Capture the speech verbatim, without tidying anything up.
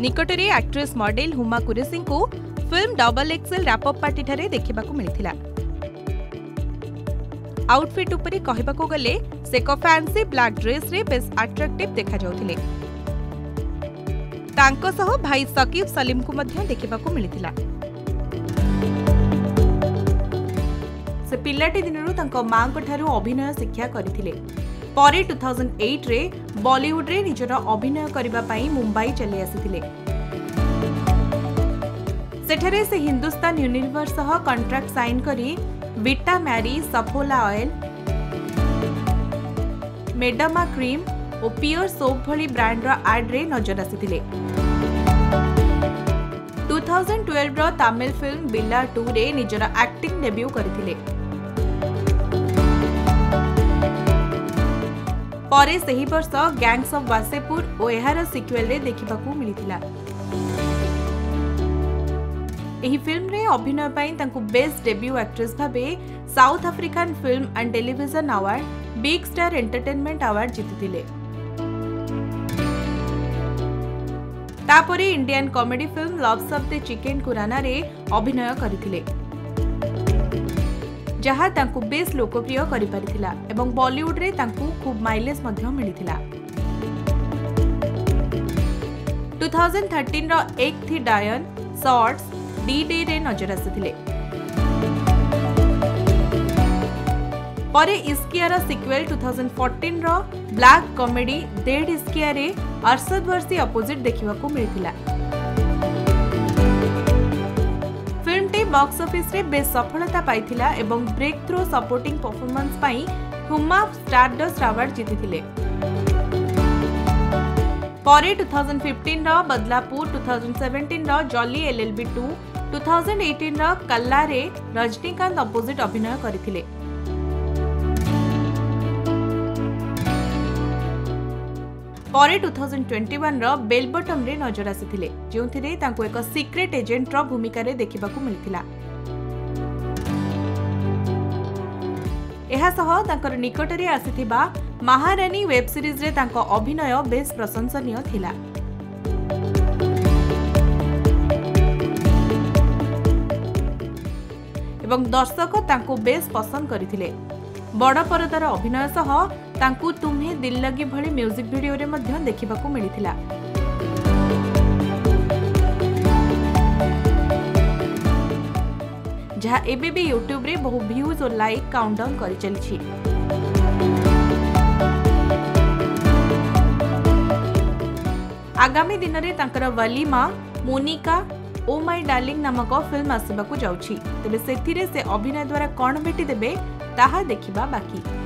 निकटरे actress model Huma Qureshi को film double XL wrap party ठारे देखा मिलता। आउटफिट उपरे कहबाको गले से को फैंसी ब्लैक ड्रेस रे बेस अट्रैक्टिव देखा जाउथिले। तांको सह भाई सकीब सलीम को मध्य देखबाको मिलथिला। से पिल्लाटी दिनरु तांको मां को ठारु अभिनय शिक्षा करथिले। परे दो हज़ार आठ रे बॉलीवुड रे निजर अभिनय करिबा पई मुंबई चले आसीथिले। सेठरे से हिंदुस्तान यूनिवर्सल सह कॉन्ट्रैक्ट साइन करी विटा मैरी, सफोला ऑयल, मेडमा क्रीम और पियोर सोप भली ब्रांड आड रे नजर आसीथिले। दो हज़ार बारह रो तमिल फिल्म बिल्ला टू रे निजर एक्टिंग डेब्यू करथिले। परे सही वर्ष गैंग्स ऑफ वासेपुर और एहार सिक्वेल रे देखिबाकू मिलिथिला। एही फिल्म रे अभिनय पई तांकू बेस्ट डेब्यू एक्ट्रेस भाबे South African film and television award, big star entertainment award जीतिथिले। तापरे Indian comedy film loves of the chicken किराना रे अभिनय करथिले, जहां तांकू बेस लोकप्रिय करि परिथिला एवं बॉलीवुड रे तांकू खूब माइलेज मध्ये मिलिथिला। दो हज़ार तेरह रो एक थी डायन शॉर्ट्स डी डे रे नजर आसीथिले। परे इसकियारा सिक्वेल दो हज़ार चौदह रो ब्लैक कॉमेडी डेड इसकिया रे अर्शद वर्सी अपोजिट देखिबा को मिलिथिला। फिल्म टे बॉक्स ऑफिस रे बेस सफलता पाइथिला एवं ब्रेक थ्रू सपोर्टिंग परफॉर्मेंस पाई हुमा स्टारडस्ट अवार्ड जीतिथिले। परे दो हज़ार पंद्रह रो बदलापुर, दो हज़ार सत्रह रो Jolly L L B two, दो हज़ार अठारह रो कल्ला रे रजनीकांत अपोजिट अभिनय करथिले। परे दो हज़ार इक्कीस रो बेल बॉटम रे नजर आसीथिले, जोंथिरे तांको एक सीक्रेट एजेंट रो भूमिका रे देखिबाकू मिलिथिला। एहा सह तांकर निकटरे आसीथिबा महारानी वेब सीरीज रे तांको अभिनय बेस प्रशंसनीय थिला। एवं दर्शक तांको बेस पसंद करथिले। बड़ परदार अभिनय सह तांको तुम्हे दिल लगी भली म्यूजिक वीडियो रे मध्य देखिबा को मिलिथिला। जहा एबे भी यूट्यूब रे बहु व्यूज और लाइक काउंटडाउन करि चलछि। आगामी दिन रे तांकर Valimai Monica O my darling नामक फिल्म आसवाक जाऊे, तेज से अभिनय द्वारा कौन भेटी देबे ताहा देखिबा बाकी।